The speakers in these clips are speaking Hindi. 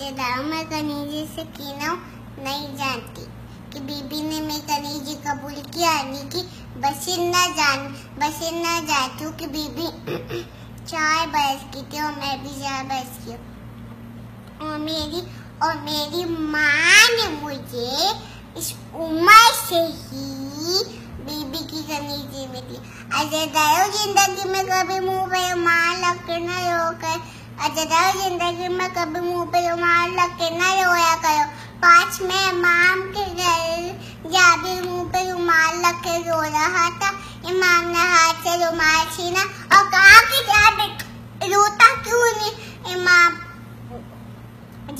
रिश्तेदारों में कनीजी से कीना नहीं जानती कि बीबी ने मेरी कनीजी कबूल किया, यानी कि बशीर ना जान क्योंकि बीबी 4 बरस की थी और मैं भी 4 बरस की हूँ। और मेरी माँ ने मुझे इस उम्र से ही बीबी की कनीजी में दी। अजदायो जिंदगी में कभी मुँह पे माँ लग के न रोकर रोया करो। 5 में इमाम के घर जाबिर मुँह पे रुमाल लग के रो रहा था। इमाम ने हाथ से रुमाल छीना और कहा कि जाबिर रोता क्यों नहीं। इमाम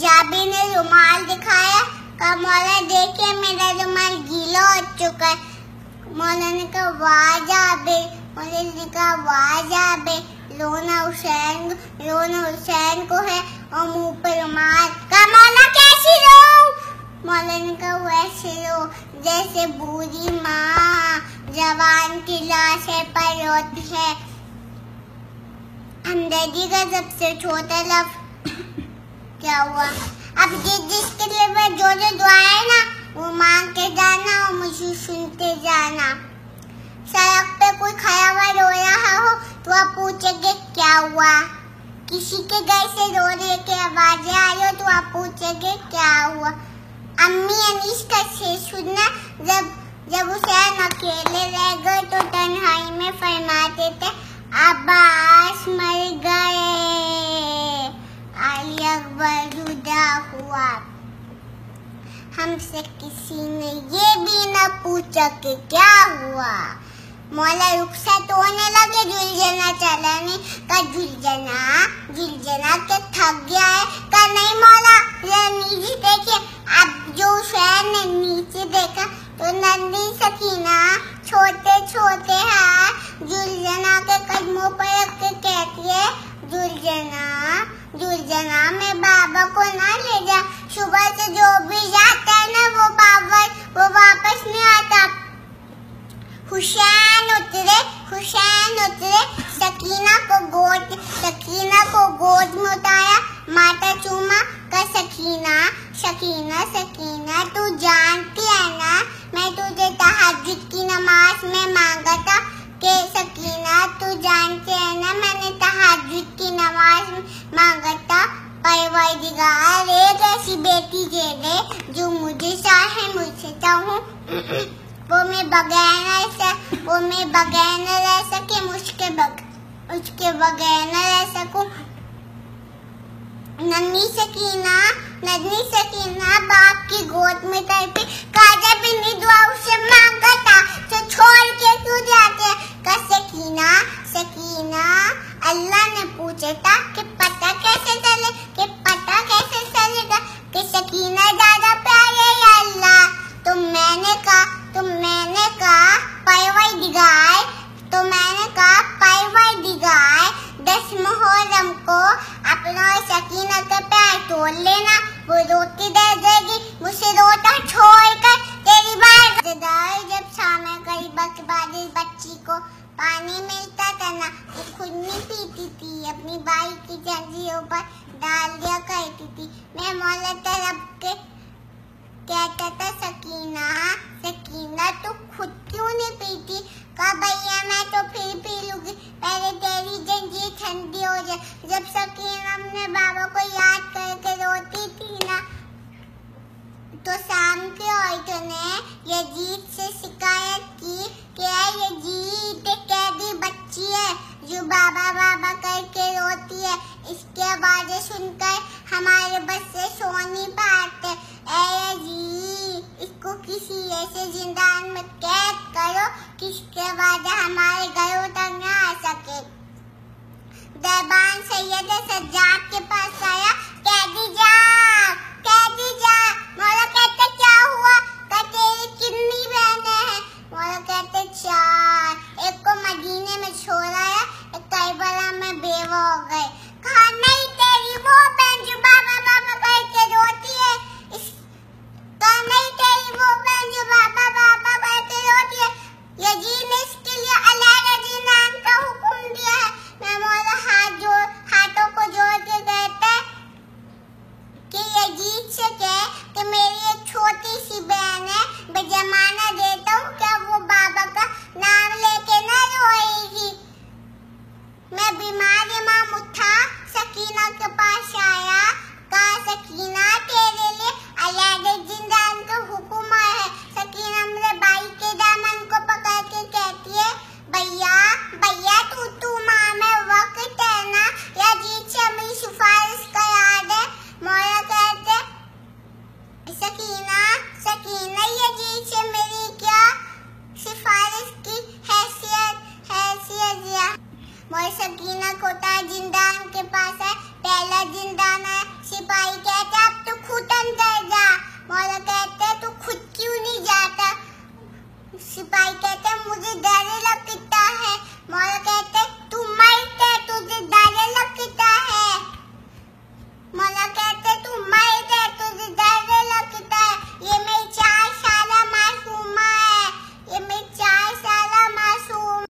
जाबिर ने रुमाल दिखाया, कहा मौला देखिए मेरा रुमाल गीला हो चुका है। मौला ने कहा वाह जाबिर, मौला ने कहा वाह जाबिर रोना हुसैन को है और मुँह पर रुमाल। कहा मौला कैसी रो। मौला ने कहा वैसे रो जैसे बूढ़ी माँ जवान की लाश पर रोती है। हमदर्दी का सबसे छोटा लफ्ज क्या हुआ। अब जिसके लिए मैं जो दुआएं ना वो मांग के जाना और मुझे सुनते जाना। सड़क पे कोई खड़ा हुआ रो रहा हो तो आप पूछेंगे क्या हुआ। किसी के घर से रोने की आवाजें आ रही हो तो आप पूछेंगे क्या हुआ। अम्मी अनीस का से सुनना जब हुसैन अकेले रह गए तो तन्हाई में फरमाते थे अब्बास मर गए, अली अकबर जुदा हुआ। हमसे किसी ने ये भी न पूछा कि क्या हुआ। मौला रुखसत होने लगे, जुलझना चला नहीं। का जुलझना के थक गया है। का नहीं मौला नीचे देखिए। अब जो हुसैन ने नीचे देखा तो नन्ही सकीना छोटे हाथ जुलझना के कदमों पर रख के कहती है जुलझना में बाबा को ना ले जा। सुबह से जो भी जाता है ना वो वापस नहीं आता। हुसैन उतरे सकीना को गोद में उठाया, माथा चूमा। का सकीना तू जानती है ना मैं तुझे तहज्जुद की नमाज में मांगा था कि सकीना तू जानती है ना मैंने तहज्जुद की नमाज में मांगा था परवरदिगार एक ऐसी बेटी दे दे जो मुझे चाहे मुझसे चाहूँ वो मैं बगैर न रह सकूं। नन्ही सकीना बाप की गोद में तड़पी। काजा बिन्नी दुआ उससे मांगा था तो छोड़ के क्यों जाते। का सकीना अल्लाह ने पूछा था कि पता कैसे चलेगा कि सकीना ज्यादा प्यारी है या अल्लाह। तो मैंने कहा परवरदिगार 10 मुहर्रम को अपना सकीना का प्यार तोड़ लेना। वो रोती रह जाएगी, मुझसे रोता छोड़कर तेरी बात। जब शाम में करीब बारिश बच्ची को पानी मिलता था ना वो खुद नहीं पीती थी, अपनी बाई की जंजीरों पर डाल दिया करती थी। मैं मौला तरफ के कहता था सकीना तो खुद क्यों नहीं पीती। कहा भैया मैं तो फिर पी लूंगी, पहले तेरी जंजीर ठंडी हो जाए। जब सकीना अपने बाबा को याद करके रोती थी ना तो शाम के औरतों ने यजीद से शिकायत की कि यजीद कैदी बच्ची है जो बाबा करके रोती है, इसकी आवाजें सुनकर हमारे बच्चे सो नहीं पाते। इसको किसी ऐसे जिंदान में कैद करो किसके बाद हमारे घरों तक न आ सके। दरबान सैयद सज्जाद के पास आया, कैदी जा। मौला कहते क्या हुआ। कहते कितनी बहनें हैं। मौला कहते 4, एक को मदीने में छोड़ आया, एक करबला में बेवा हो गए। कहा नहीं तेरी वो बहन जो बाबा करके रोती है इसके लिए अलाउद्दीन नाम का हुक्म दिया है। मैं मौला हाथों को जोड़ के कहता कि वो सकीना कोटा जिंदान के पास है। पहला जिंदान है, सिपाही कहता अब तू खुद अंदर जा। मौला कहते तू खुद क्यों नहीं जाता? सिपाही कहता मुझे